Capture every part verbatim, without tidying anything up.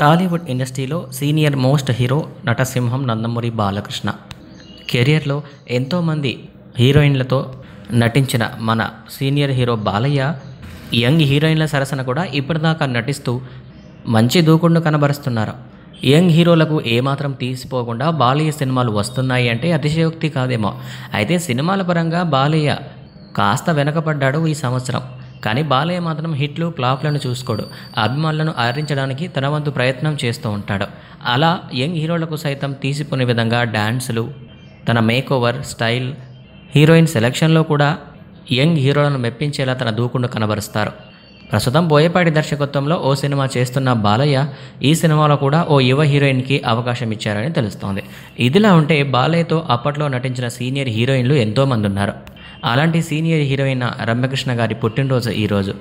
టాలీవుడ్ ఇండస్ట్రీలో senior most hero నటసింహం నందమూరి బాలకృష్ణ. కెరియర్లో ఎంతోమంది హీరోయిన్లతో నటించిన మన సీనియర్ హీరో బాలయ్య యంగ్ హీరోయిన్ల సరసన కూడా ఇప్పటిదాకా నటిస్తూ మంచి దూకుడును కనబరుస్తున్నారు. యంగ్ హీరోలకు ఏమాత్రం తీసిపోకుండా బాలయ్య సినిమాలు వస్తున్నాయి అంటే అతిశయోక్తి కాదేమో. అయితే సినిమాల పరంగా బాలయ్య కాస్త వెనకపడ్డాడు ఈ సంవత్సరం. కానీ బాలయ్య మాత్రం హిట్లు క్లాప్లను చూసుకోడు, అభిమానులను ఆదరించడానికి తన వంతు ప్రయత్నం చేస్తూ ఉంటాడు. అలా యంగ్ హీరోలకు సైతం తీసిపోయే విధంగా డ్యాన్సులు, తన మేకోవర్ స్టైల్, హీరోయిన్ సెలక్షన్లో కూడా యంగ్ హీరోలను మెప్పించేలా తన దూకుడును కనబరుస్తారు. ప్రస్తుతం బోయపాటి దర్శకత్వంలో ఓ సినిమా చేస్తున్న బాలయ్య ఈ సినిమాలో కూడా ఓ యువ హీరోయిన్కి అవకాశం ఇచ్చారని తెలుస్తోంది. ఇదిలా ఉంటే బాలయ్యతో అప్పట్లో నటించిన సీనియర్ హీరోయిన్లు ఎంతోమంది ఉన్నారు. అలాంటి సీనియర్ హీరోయిన్ రమ్యకృష్ణ గారి పుట్టినరోజు ఈరోజు.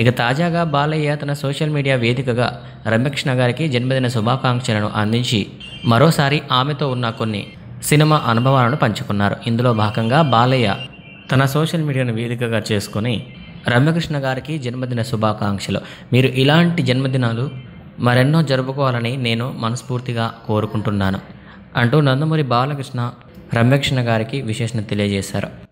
ఇక తాజాగా బాలయ్య తన సోషల్ మీడియా వేదికగా రమ్యకృష్ణ గారికి జన్మదిన శుభాకాంక్షలను అందించి మరోసారి ఆమెతో ఉన్న కొన్ని సినిమా అనుభవాలను పంచుకున్నారు. ఇందులో భాగంగా బాలయ్య తన సోషల్ మీడియాను వేదికగా చేసుకుని రమ్యకృష్ణ గారికి జన్మదిన శుభాకాంక్షలు. మీరు ఇలాంటి జన్మదినాలు మరెన్నో జరుపుకోవాలని నేను మనస్ఫూర్తిగా కోరుకుంటున్నాను అంటూ నందమూరి బాలకృష్ణ రమ్యకృష్ణ గారికి విశేషణ తెలియజేశారు.